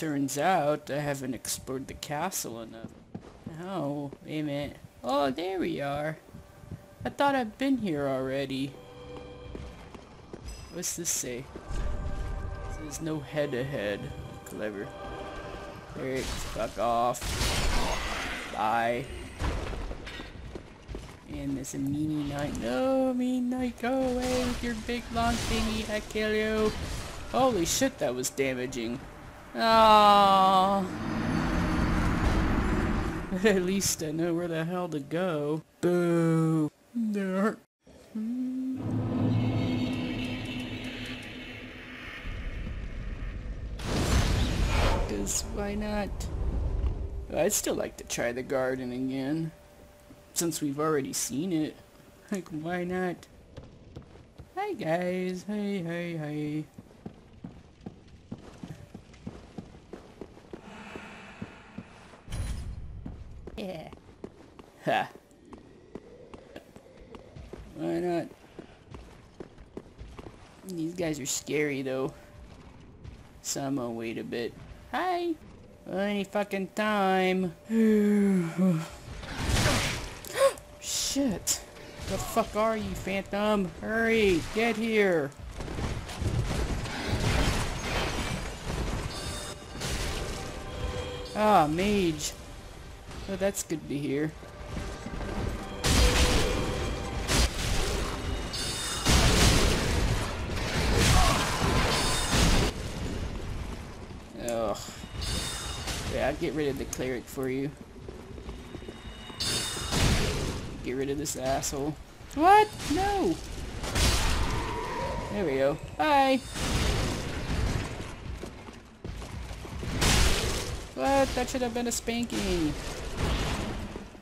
turns out I haven't explored the castle enough. Oh, wait a minute. Oh, there we are. I thought I'd been here already. What's this say? It says no head ahead. Clever. Alright, fuck off. Bye. And there's a meanie knight. No, meanie knight, go away with your big long thingy. I kill you. Holy shit, that was damaging. Aww. At least I know where the hell to go. Boo. There. Because why not? Well, I'd still like to try the garden again. Since we've already seen it. Like, why not? Hi guys. Hey, hey, hey. Yeah. Ha. Why not? These guys are scary though. So I'm gonna wait a bit. Hi! Any fucking time. Shit. The fuck are you, Phantom? Hurry! Get here! Ah, mage. Oh, that's good to hear. Ugh. Yeah, I'll get rid of the cleric for you. Get rid of this asshole. What? No! There we go. Bye! What? That should have been a spanking.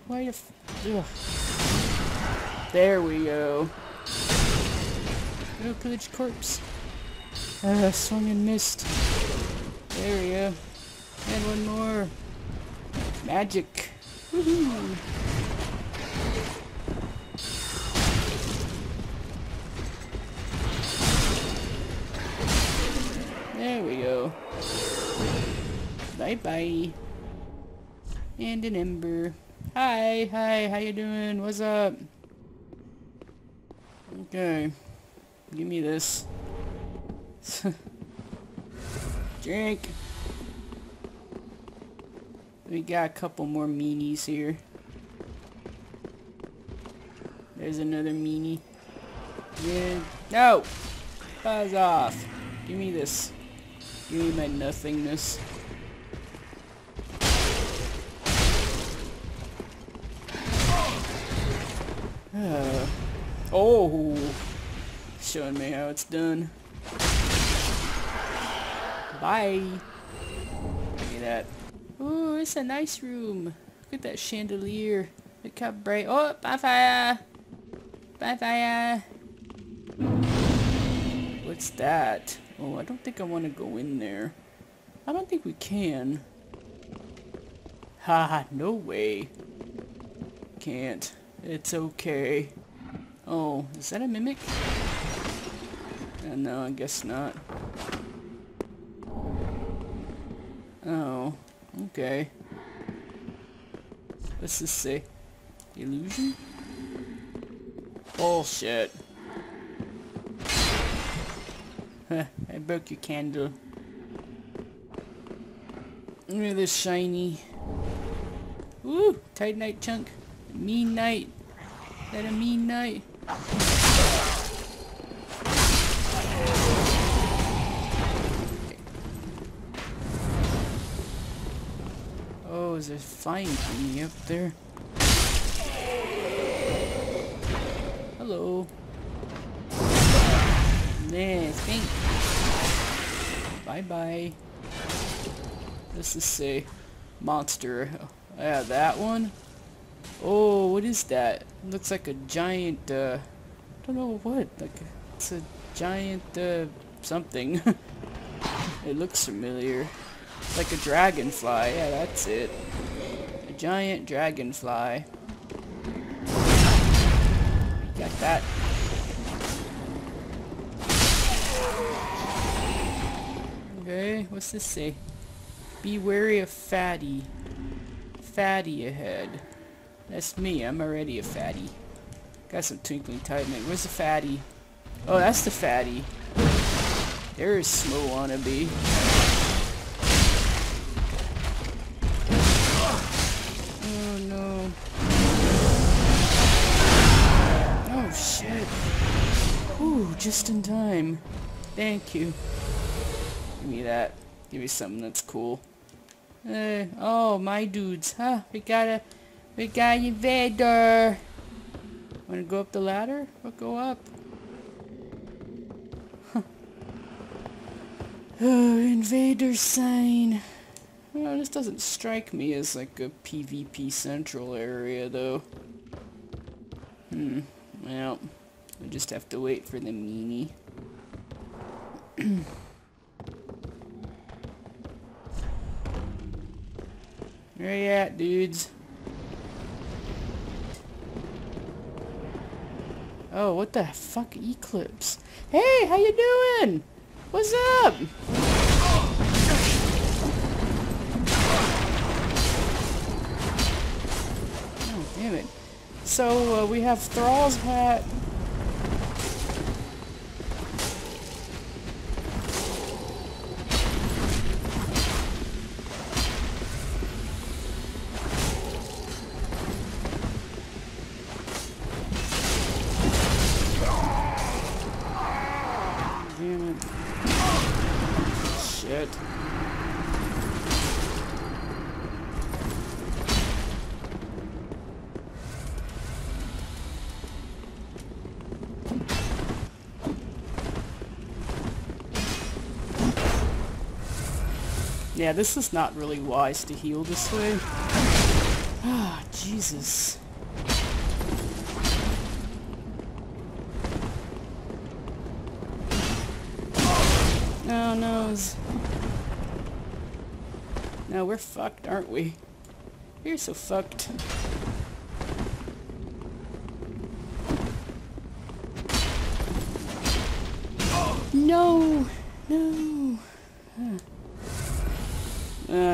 Why the f- Ugh. There we go. Little pillage corpse. Swung and missed. There we go. And one more. Magic. Woohoo! There we go. Bye bye. And an ember. Hi, hi, how you doing? What's up? Okay. Give me this. Drink. We got a couple more meanies here. There's another meanie. Yeah. No! Buzz off. Give me this. Give me my nothingness. Oh, showing me how it's done. Bye. Look at that. Oh, it's a nice room. Look at that chandelier. Look how bright. Oh, bonfire. Bonfire. What's that? Oh, I don't think I want to go in there. I don't think we can. Haha, no way. Can't. It's okay. Oh, is that a mimic? No, I guess not. Oh, okay. What's this say? Illusion? Bullshit. Huh, I broke your candle. Look at this shiny. Woo! Tide Knight chunk. Mean Knight. Is that a mean Knight? Oh, is there a flying thingy up there? Hello. Nah, think. Bye bye. Let's just say monster. Yeah, that one. Oh, what is that? It looks like a giant, I don't know what, like, it's a giant, something. It looks familiar. It's like a dragonfly, yeah, that's it. A giant dragonfly. Got that. Okay, what's this say? Be wary of fatty. Fatty ahead. That's me. I'm already a fatty. Got some twinkling tightening. Where's the fatty? Oh, that's the fatty. There is Smo wannabe. Oh no. Oh shit. Ooh, just in time. Thank you. Give me that. Give me something that's cool. Oh, my dudes, huh? We got an invader. Wanna go up the ladder? We'll go up. Huh. Oh, invader sign. Well, this doesn't strike me as like a PvP central area, though. Hmm. Well, we just have to wait for the meanie. Where you at, dudes? Oh, what the fuck? Eclipse. Hey, how you doing? What's up? Oh, damn it. So, we have Thrall's hat. Yeah, this is not really wise to heal this way. Ah, Jesus. Oh, no. No, we're fucked, aren't we? We're so fucked. No! No! Huh.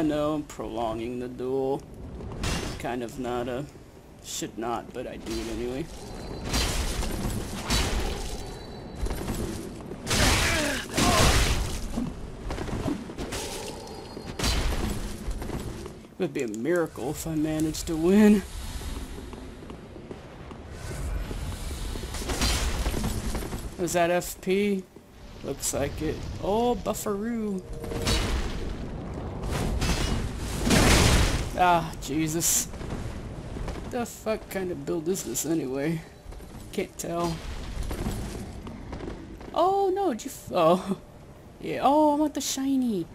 No, I'm prolonging the duel. Kind of not a... should not, but I do it anyway. It would be a miracle if I managed to win. Was that FP? Looks like it. Oh, buffaroo. Ah, Jesus. The fuck kind of build is this anyway? Can't tell. Oh no, did you oh. Yeah, oh, I want the shiny.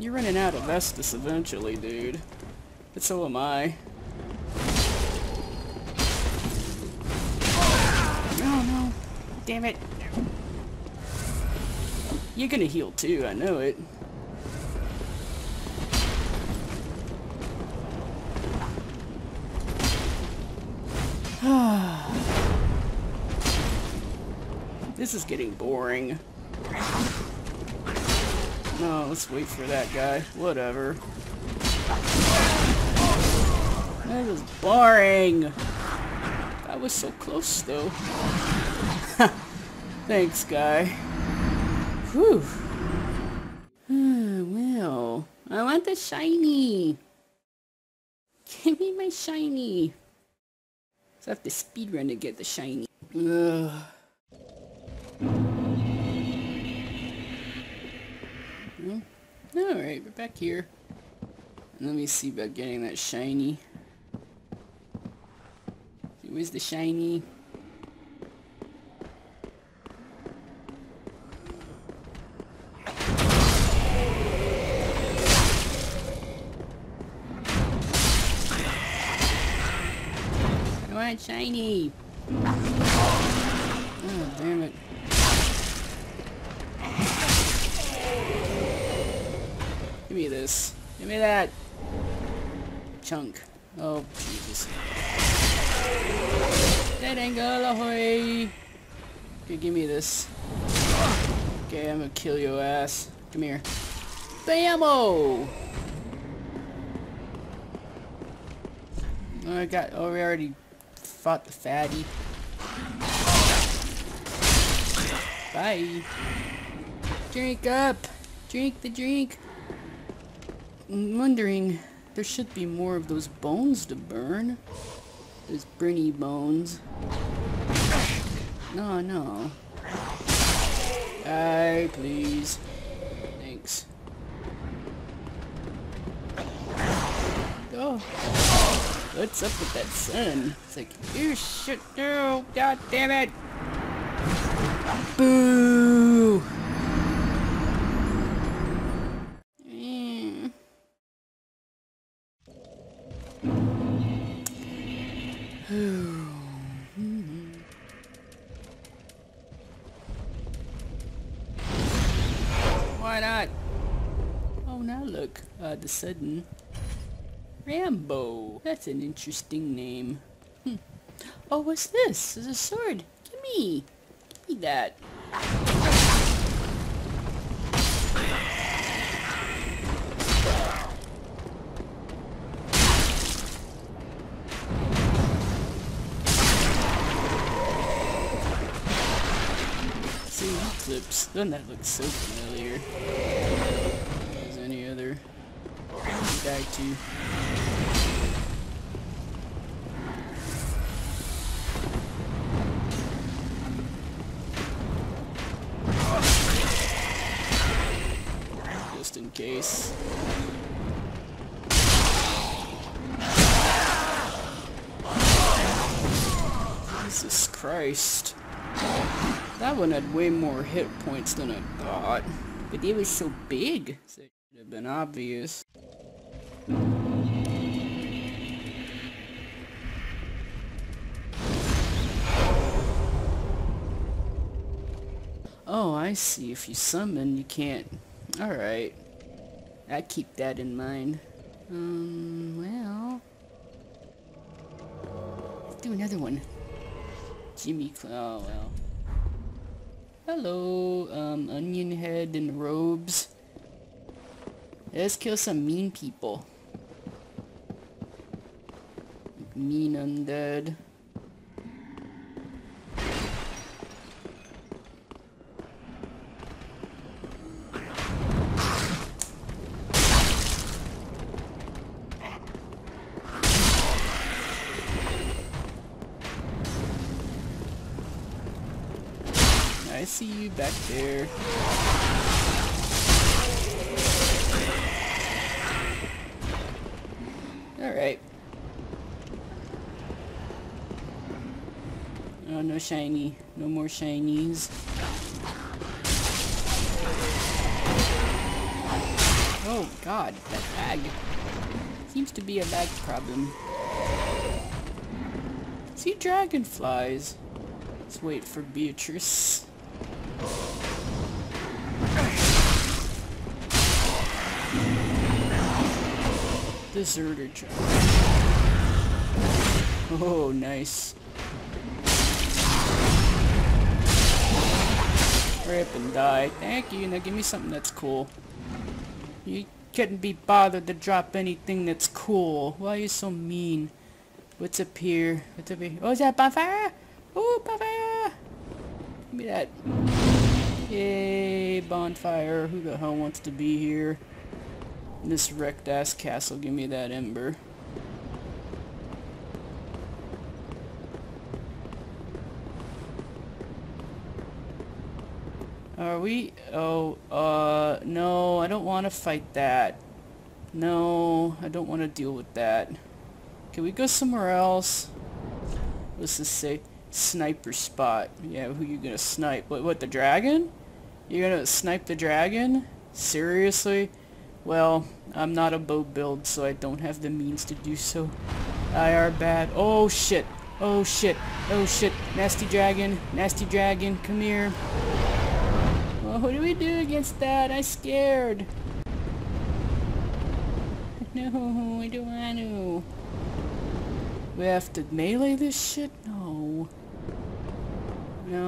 You're running out of Vestas eventually, dude. But so am I. Damn it. You're gonna heal too, I know it. This is getting boring. No, let's wait for that guy. Whatever. That was boring. That was so close though. Thanks, guy. Whew. Well, I want the shiny. Give me my shiny. So I have to speedrun to get the shiny. Ugh. Well, alright, we're back here. Let me see about getting that shiny. Where's the shiny? Shiny! Oh, damn it. Give me this. Give me that! Chunk. Oh, Jesus. right angle, ahoy! Okay, give me this. Okay, I'm gonna kill your ass. Come here. Bammo! Oh, I got. Oh, we already fought the fatty. Bye. Drink up. Drink the drink. I'm wondering. There should be more of those bones to burn. Those briny bones. No, no. Aye, please. Thanks. Oh. What's up with that sun? It's like, you should do. God damn it. Boo. Why not? Oh, now look, the sudden Rambo. That's an interesting name. Hm. Oh, what's this? There's a sword. Gimme. Gimme that. Flips. Doesn't that look so familiar? There's any other guy too. Just in case. Jesus Christ. That one had way more hit points than I thought. But it was so big, so it should have been obvious. Oh, I see. If you summon, you can't. Alright. I keep that in mind. Well... let's do another one. Jimmy Claw, oh, well. Hello, onion head and robes. Let's kill some mean people. Mean undead. I see you back there. Alright. Oh, no shiny. No more shinies. Oh god, that lag. Seems to be a lag problem. See dragonflies. Let's wait for Beatrice. Deserter trap. Oh, nice. Rip and die. Thank you. Now give me something that's cool. You couldn't be bothered to drop anything that's cool. Why are you so mean? What's up here? What's up here? Oh, is that bonfire? Oh, bonfire! Give me that. Yay, bonfire. Who the hell wants to be here? This wrecked ass castle, give me that ember. Are we? Oh, no, I don't want to fight that. No, I don't want to deal with that. Can we go somewhere else? Let's just say sniper spot. Yeah, who you gonna snipe? What, the dragon? You're gonna snipe the dragon? Seriously? Well, I'm not a bow build, so I don't have the means to do so. I are bad. Oh shit! Oh shit! Oh shit! Nasty dragon! Nasty dragon! Come here! Well, what do we do against that? I'm scared! No, I don't want to. We have to melee this shit? No. No.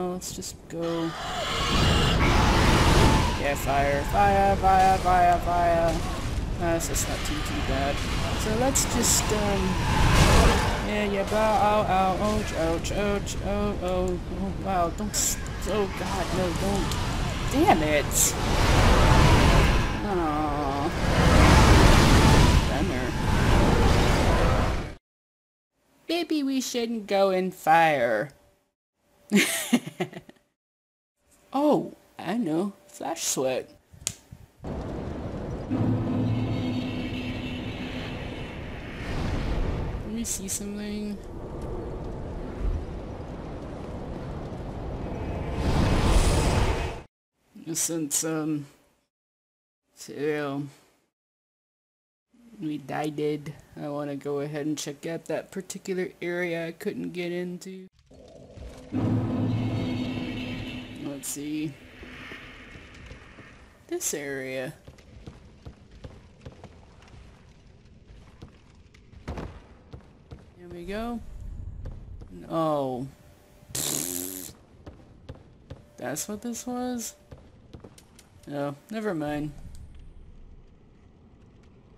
No, let's just go. Yeah, fire, fire, fire, fire, fire. That's just not too bad. So let's just, yeah, bow, ow, ow, ouch, ouch, ouch, oh, oh, oh, wow, don't, oh, god, no, don't, damn it. Aww. Bummer. Maybe we shouldn't go in fire. Oh, I know, flash sweat. Let me see something. Since so we died, I want to go ahead and check out that particular area I couldn't get into. Let's see. This area. There we go. Oh. That's what this was? Oh, never mind.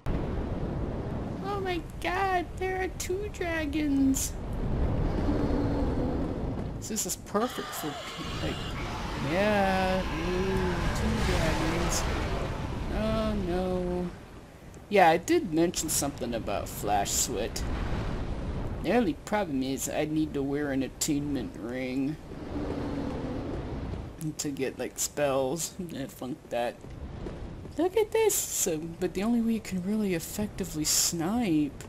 Oh my god, there are two dragons! So this is perfect for, like, yeah, ooh, two dragons. Oh no. Yeah, I did mention something about flash sweat. The only problem is I need to wear an attunement ring to get, like, spells and funk that. Look at this! So, but the only way you can really effectively snipe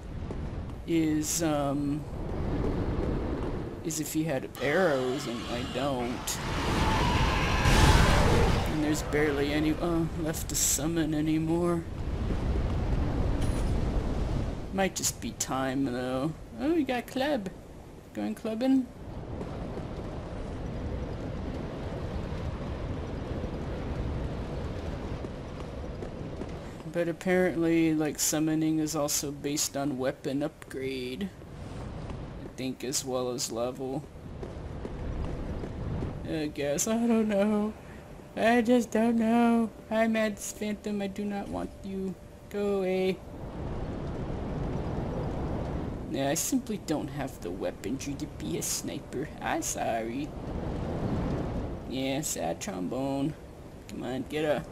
is if you had arrows, and I don't. And there's barely any left to summon anymore. Might just be time, though. Oh, we got club. Going clubbing? But apparently, like, summoning is also based on weapon upgrade, I think, as well as level. I guess, I don't know. I just don't know. I'm at this phantom, I do not want you. Go away. Yeah, I simply don't have the weaponry to be a sniper. I'm sorry. Yeah, sad trombone. Come on, get up.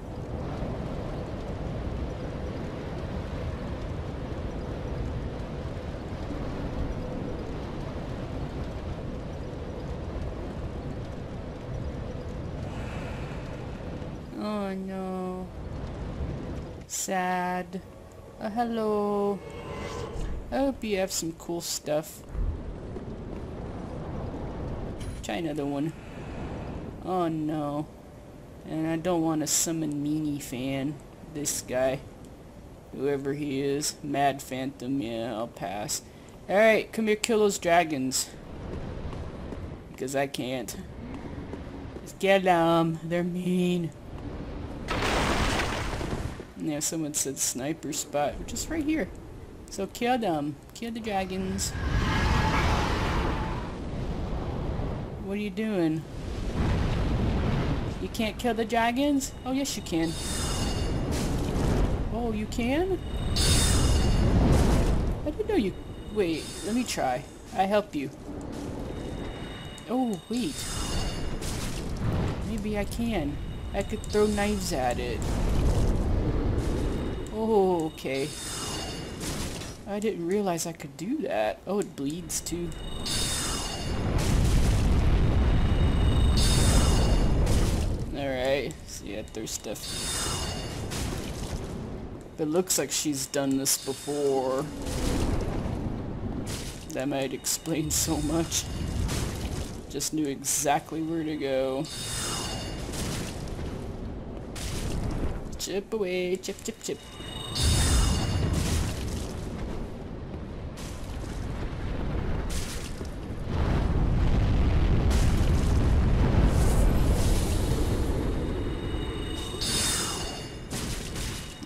Oh no. Sad. Oh, hello. I hope you have some cool stuff. Try another one. Oh no. And I don't want to summon Meanie Fan. This guy. Whoever he is. Mad Phantom. Yeah, I'll pass. Alright, come here, kill those dragons. Because I can't. Just get them. They're mean. Yeah, someone said sniper spot, which is right here. So kill them. Kill the dragons. What are you doing? You can't kill the dragons? Oh, yes you can. Oh, you can? I didn't know you... Wait, let me try. I help you. Oh, wait. Maybe I can. I could throw knives at it. Oh, okay. I didn't realize I could do that. Oh, it bleeds too. Alright, so yeah, there's stuff. It looks like she's done this before. That might explain so much. Just knew exactly where to go. Chip away, chip, chip, chip.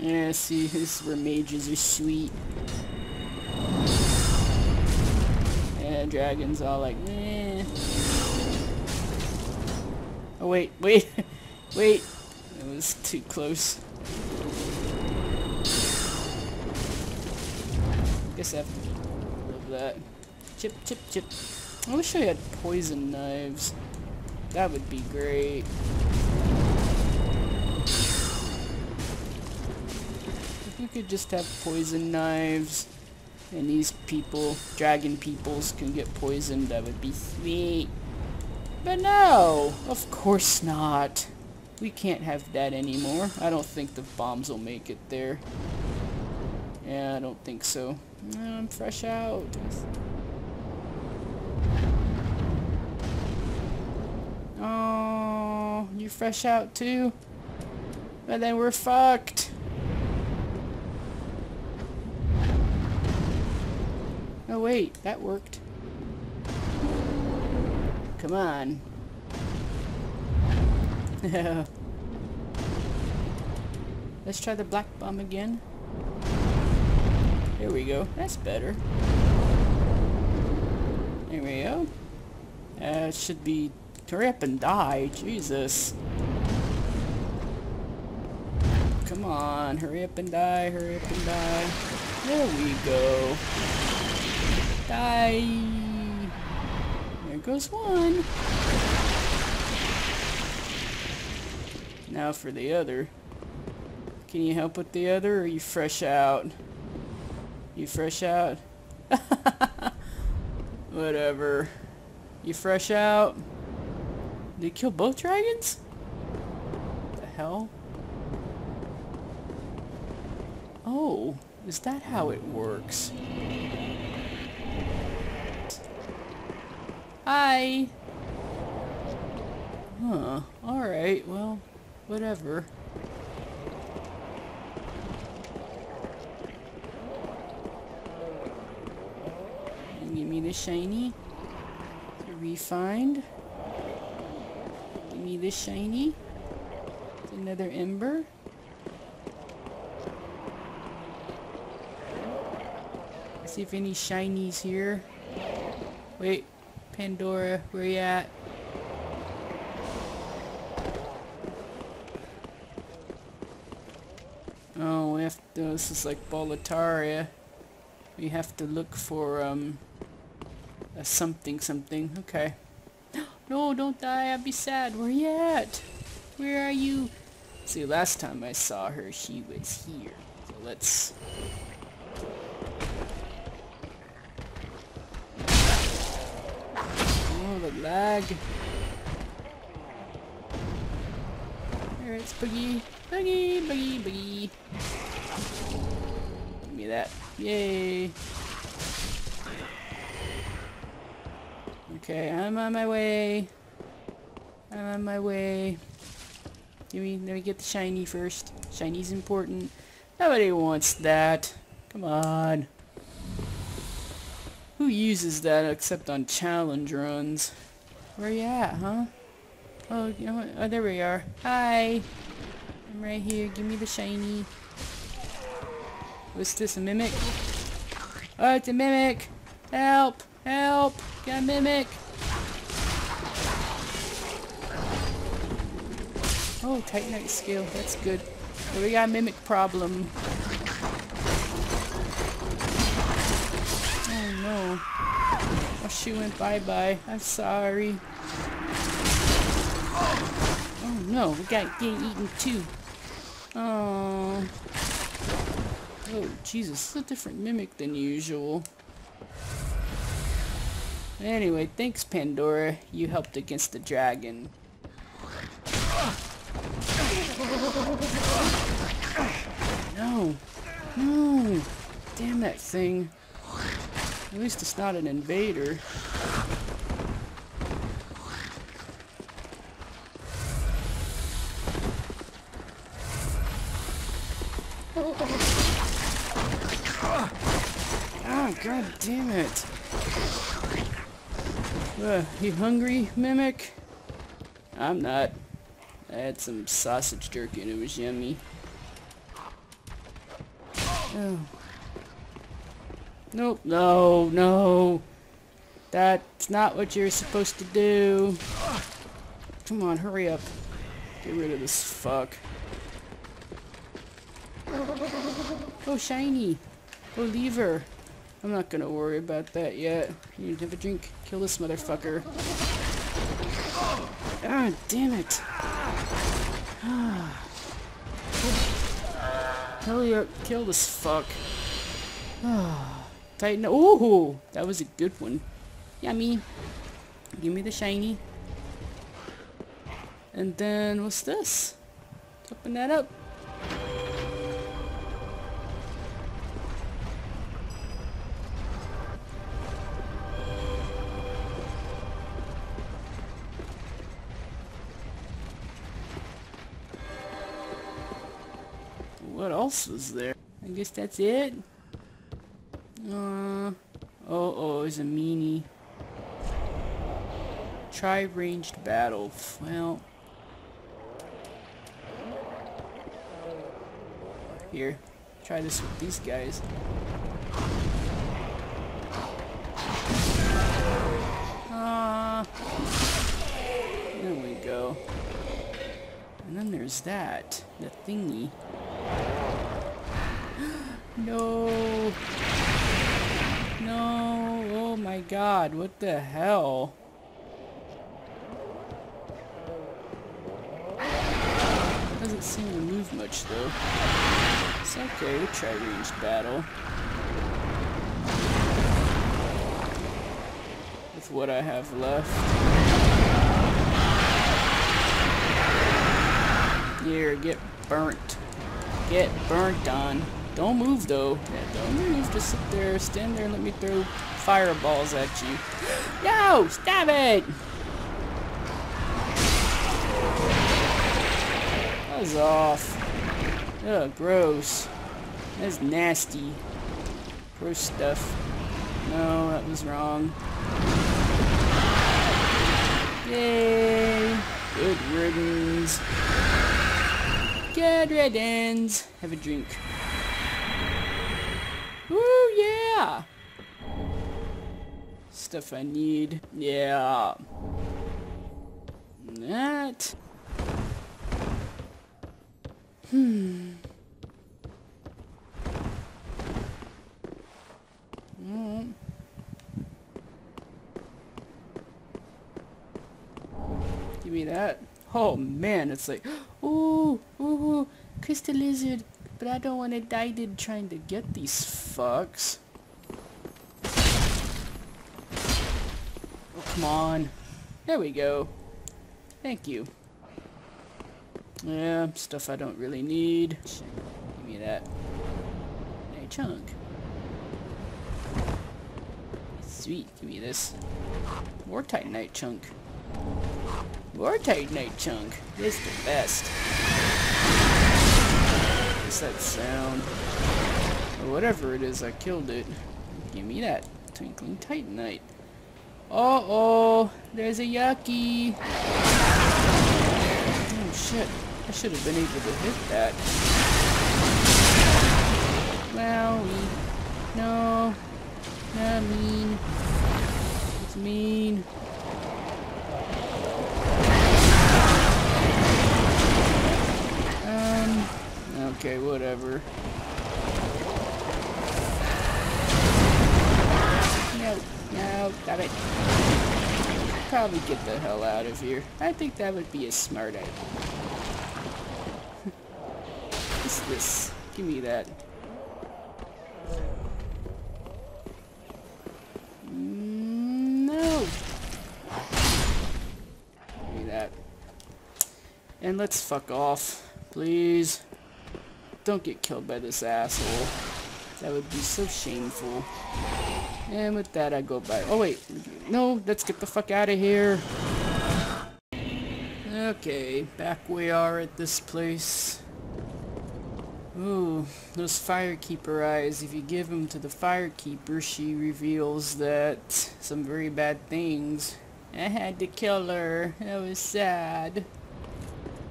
Yeah, see, this is where mages are sweet. Yeah, dragons all like, meh. wait, wait, wait. It was too close. Guess I have to love that. Chip, chip, chip. I wish I had poison knives. That would be great. If we could just have poison knives, and these people, dragon peoples, can get poisoned, that would be sweet. But no! Of course not. We can't have that anymore. I don't think the bombs will make it there. Yeah, I don't think so. I'm fresh out. Oh, you fresh out too? And then we're fucked. Oh wait, that worked. Come on. Let's try the black bomb again. There we go. That's better. There we go. It should be... Hurry up and die. Jesus. Come on. Hurry up and die. Hurry up and die. There we go. Die. Goes one. Now for the other. Can you help with the other, or are you fresh out? You fresh out? Whatever. You fresh out? Did you kill both dragons? What the hell? Oh, is that how it works? Hi. Huh. Alright, well, whatever. And give me the shiny. To refind. Give me the shiny. It's another ember. Let's see if any shinies here. Wait. Pandora, where you at? Oh, we have to, this is like Boletaria. We have to look for a something. Okay. No, don't die. I'd be sad. Where you at? Where are you? See, last time I saw her, she was here. So let's. Lag. There it's Boogie. Boogie, Boogie, Boogie. Give me that. Yay. Okay, I'm on my way. I'm on my way. Let me get the shiny first. Shiny's important. Nobody wants that. Come on. Who uses that except on challenge runs? Where you at, huh? Oh, you know what? Oh, there we are. Hi! I'm right here. Give me the shiny. What's this, a mimic? Oh, it's a mimic! Help! Help! Got a mimic! Oh, titanite skill. That's good. Oh, we got a mimic problem. Oh, no. She went bye-bye. I'm sorry. Oh no, we got getting eaten too. Oh. Oh Jesus, it's a different mimic than usual. Anyway, thanks Pandora. You helped against the dragon. No. No. Damn that thing. At least it's not an invader. Oh, god damn it. You hungry, Mimic? I'm not. I had some sausage jerky and it was yummy. Oh. Nope, no, no. That's not what you're supposed to do. Come on, hurry up. Get rid of this fuck. Oh, shiny. Oh, leave her. I'm not gonna worry about that yet. You need to have a drink. Kill this motherfucker. Ah, damn it. Hurry up. Kill this fuck. Tighten. Oh, that was a good one. Yummy. Give me the shiny. And then, what's this? Let's open that up. What else was there? I guess that's it. Oh, it's a meanie. Try ranged battle. Well, here, try this with these guys. There we go. And then there's that, the thingy. No. No. Oh my god, what the hell? Doesn't seem to move much though. It's okay, we'll try ranged battle. With what I have left. Here, get burnt. Get burnt on. Don't move though. Yeah, don't move. Just sit there, stand there, and let me throw fireballs at you. No! Stop it! That was off. Ugh, gross. That's nasty. Gross stuff. No, that was wrong. Yay! Good riddance. Good riddance. Have a drink. Woo, yeah! Stuff I need. Yeah. That. Give me that. Oh man, it's like, ooh, ooh, crystal lizard. But I don't want to die trying to get these fucks. Oh, come on. There we go. Thank you. Yeah, stuff I don't really need. Give me that. Hey, chunk. Sweet, give me this. More titanite chunk. More titanite chunk. This is the best. That sound or whatever it is, I killed it. Give me that twinkling titanite. Oh, there's a yucky. Oh shit, I should have been able to hit that. Wowie. No, not mean. It's mean. Okay, whatever. No, stop it. Probably get the hell out of here. I think that would be a smart idea. What's this? Give me that. No! Give me that. And let's fuck off, please. Don't get killed by this asshole. That would be so shameful. And with that, I go by. Oh wait, no, let's get the fuck out of here. Okay, back we are at this place. Ooh, those firekeeper eyes. If you give them to the firekeeper, she reveals that some very bad things. I had to kill her. That was sad.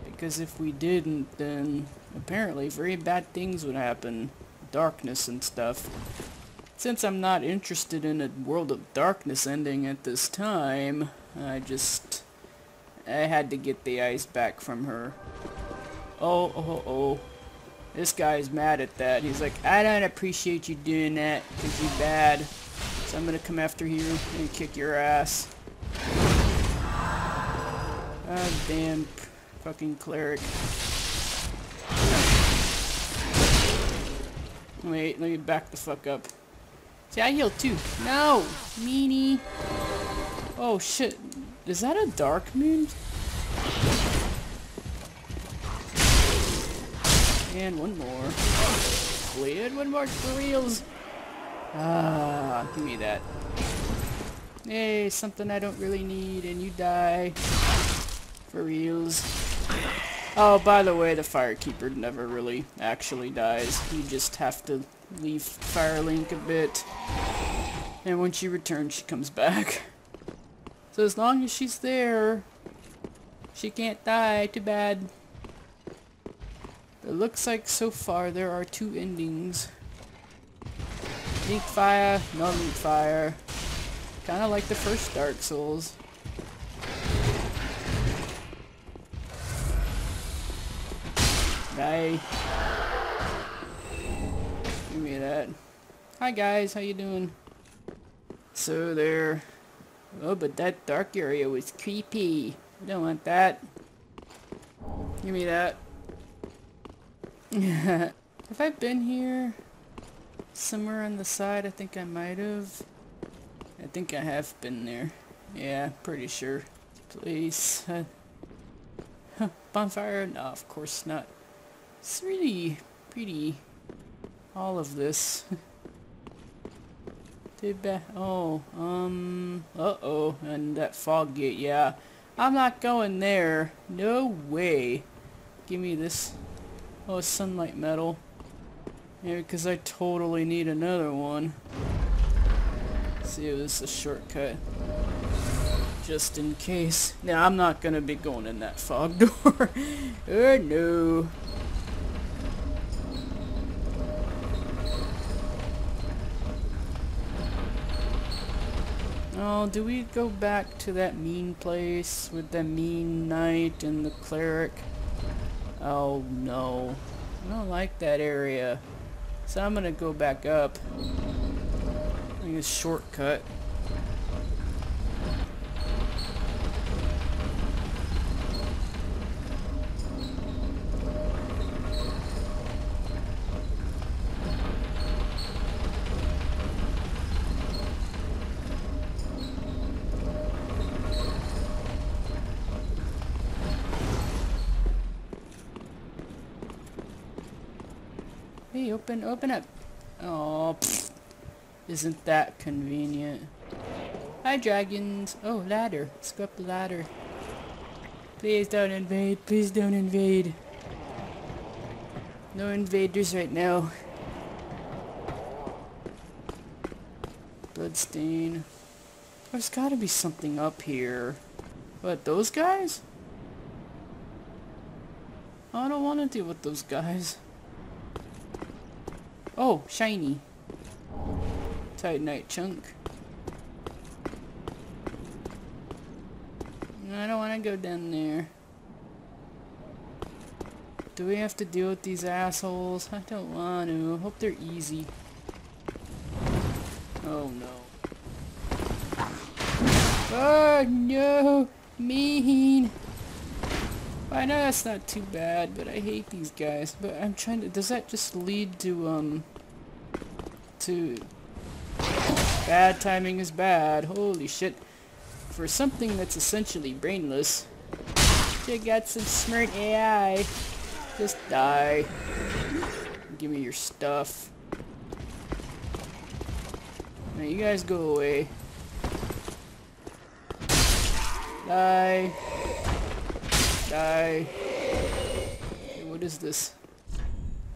Because if we didn't, then apparently very bad things would happen. Darkness and stuff. Since I'm not interested in a world of darkness ending at this time, I just I had to get the ice back from her. Oh, oh, oh. This guy's mad at that. He's like, I don't appreciate you doing that because you're bad. So I'm going to come after you and kick your ass. Oh, damn fucking cleric. Wait, let me back the fuck up. See, I healed too. No! Meanie! Oh, shit. Is that a dark moon? And one more. Wait, one more for reals. Ah, give me that. Hey, something I don't really need, and you die. For reals. Oh, by the way, the firekeeper never really actually dies. You just have to leave Firelink a bit. And when she returns, she comes back. So as long as she's there, she can't die. Too bad. It looks like so far there are two endings. Link fire, no link fire. Kinda like the first Dark Souls. Bye. Give me that. Hi guys, how you doing? So there. Oh, but that dark area was creepy. I don't want that. Give me that. Have I been here? Somewhere on the side? I think I might have. I think I have been there. Yeah, pretty sure. Place. Bonfire? No, of course not. It's really pretty. All of this. Oh, uh-oh, and that fog gate, yeah. I'm not going there. No way. Give me this. Oh, sunlight metal. Yeah, because I totally need another one. Let's see if this is a shortcut. Just in case. Now, I'm not going to be going in that fog door. Oh, no. Oh, do we go back to that mean place with the mean knight and the cleric? Oh no, I don't like that area. So I'm gonna go back up. I think it's a shortcut. Hey, open, open up. Oh, pfft. Isn't that convenient? Hi, dragons. Oh, ladder. Let's go up the ladder. Please don't invade. Please don't invade. No invaders right now. Bloodstain. There's gotta be something up here. What, those guys? I don't want to deal with those guys. Oh, shiny. Titanite chunk. I don't want to go down there. Do we have to deal with these assholes? I don't want to. I hope they're easy. Oh, no. Oh, no. Mean. I know that's not too bad, but I hate these guys. But I'm trying to... Does that just lead to... Bad timing is bad. Holy shit. For something that's essentially brainless. You got some smart AI. Just die. Give me your stuff. Now you guys go away. Die. Die. Hey, what is this?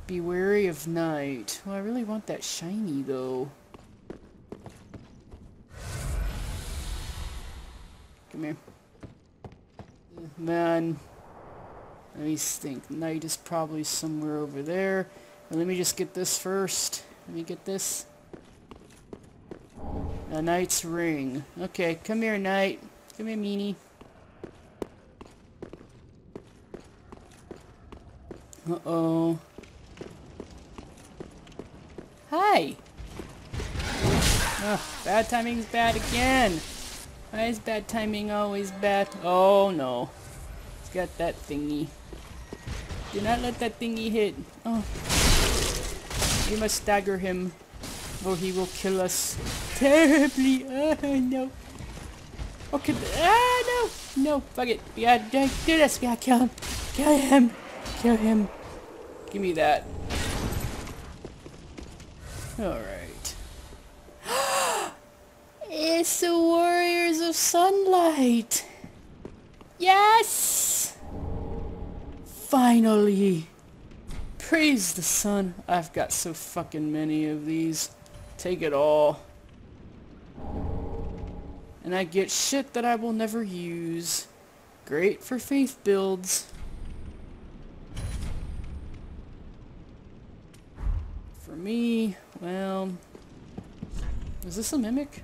Be wary of night. Well, I really want that shiny though. Come here. Man. Let me think. Night is probably somewhere over there. Well, let me just get this first. Let me get this. A knight's ring. Okay, come here, knight. Come here, meanie. Uh-oh. Hi! Ugh, bad timing's bad again! Why is bad timing always bad? Oh no. It's got that thingy. Do not let that thingy hit. Oh. We must stagger him, or he will kill us terribly. Oh no. Okay. Ah no! No, fuck it. We gotta do this. We gotta kill him. Kill him. Kill him. Give me that. Alright. It's the Warriors of Sunlight! Yes! Finally! Praise the sun! I've got so fucking many of these. Take it all. And I get shit that I will never use. Great for faith builds. For me, well... Is this a mimic?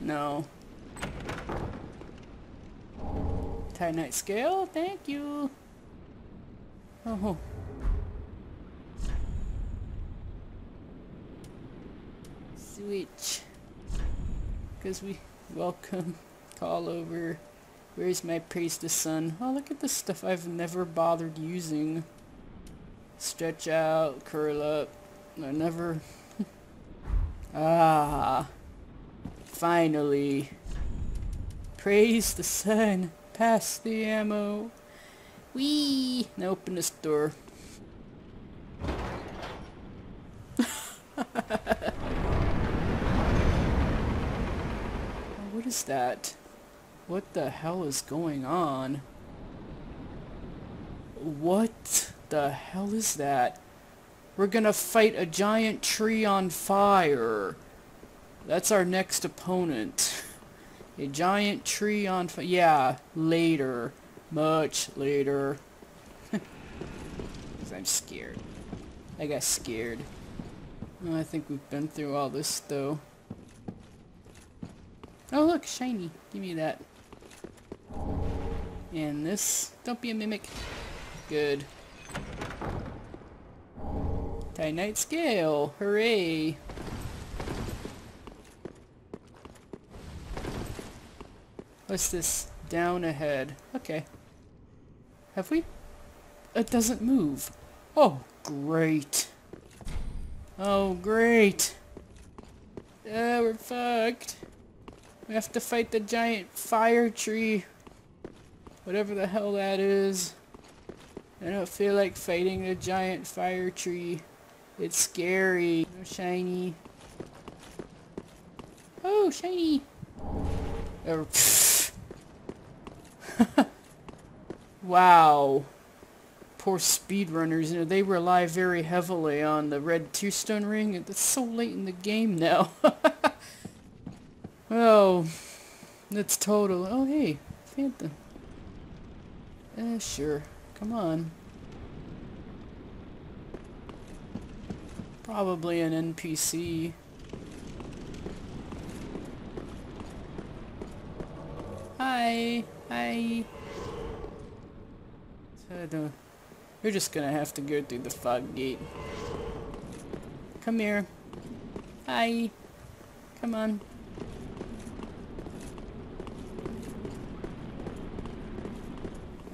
No. Titanite scale? Thank you! Oh. Switch. Because we... Welcome. Call over. Where's my praise to sun? Oh, look at this stuff I've never bothered using. Stretch out, curl up. I never... Ah, finally. Praise the sun. Pass the ammo. Whee! Now open this door. What is that? What the hell is going on? What? The hell is that? We're gonna fight a giant tree on fire. That's our next opponent. A giant tree on fire. Yeah, later. Much later. Because I'm scared. I got scared. Well, I think we've been through all this, though. Oh, look, shiny. Give me that. And this. Don't be a mimic. Good. Titanite scale! Hooray! What's this? Down ahead. Okay. Have we? It doesn't move. Oh, great. Oh, great. We're fucked. We have to fight the giant fire tree. Whatever the hell that is. I don't feel like fighting the giant fire tree. It's scary. No shiny. Oh, shiny! Oh, wow. Poor speedrunners, you know, they rely very heavily on the red tearstone ring, and it's so late in the game now. Oh, that's total. Oh, hey, Phantom. Sure. Come on. Probably an NPC. Hi! Hi! We're just gonna have to go through the fog gate. Come here. Hi! Come on.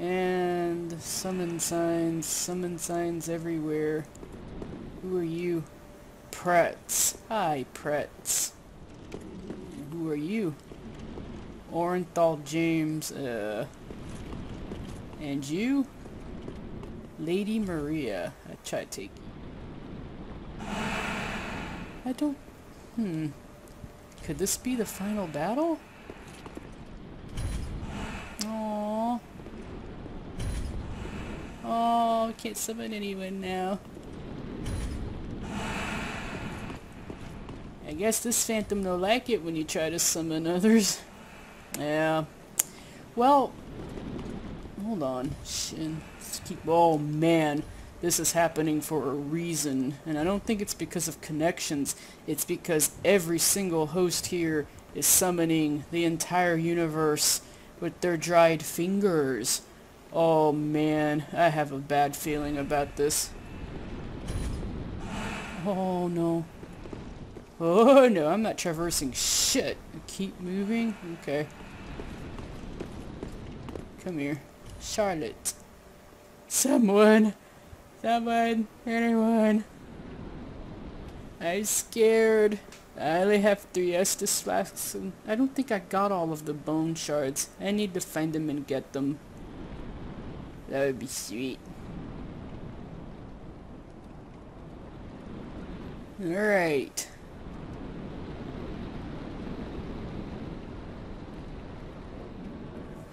And summon signs everywhere. Who are you? Pretz. Hi, Pretz. Who are you? Orenthal James, And you? Lady Maria. I try to take you. I don't... Could this be the final battle? Aww. Oh, can't summon anyone now. I guess this phantom don't like it when you try to summon others. Yeah. Well, hold on. Shit. Oh man, this is happening for a reason, and I don't think it's because of connections. It's because every single host here is summoning the entire universe with their dried fingers. Oh man, I have a bad feeling about this. Oh no. Oh no, I'm not traversing shit. Keep moving? Okay. Come here. Charlotte. Someone. Someone. Anyone. I'm scared. I only have 3 Estus flasks and I don't think I got all of the bone shards. I need to find them and get them. That would be sweet. Alright.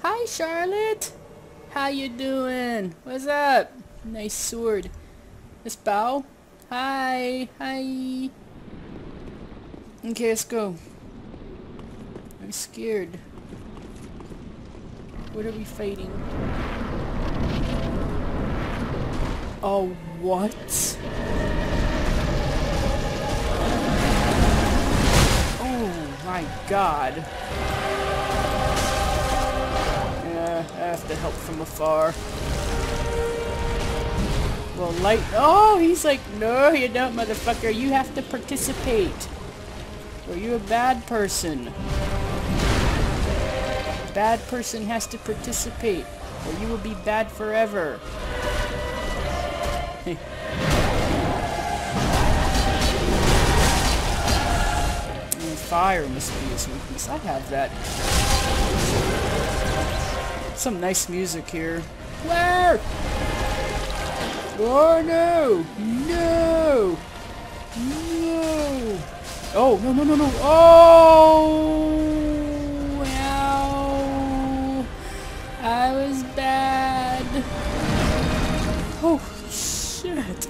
Hi Charlotte! How you doing? What's up? Nice sword. Let's bow. Hi! Hi! Okay, let's go. I'm scared. What are we fighting? Oh, what? Oh my god. Yeah, I have to help from afar. Well, light. Oh, he's like, no, you don't, motherfucker. You have to participate. Or you're a bad person. A bad person has to participate, or you will be bad forever. Fire must be his weakness. I have that. Some nice music here. Where? Oh no! No! No! Oh no no no no! Oh! Ow! I was bad. Oh shit!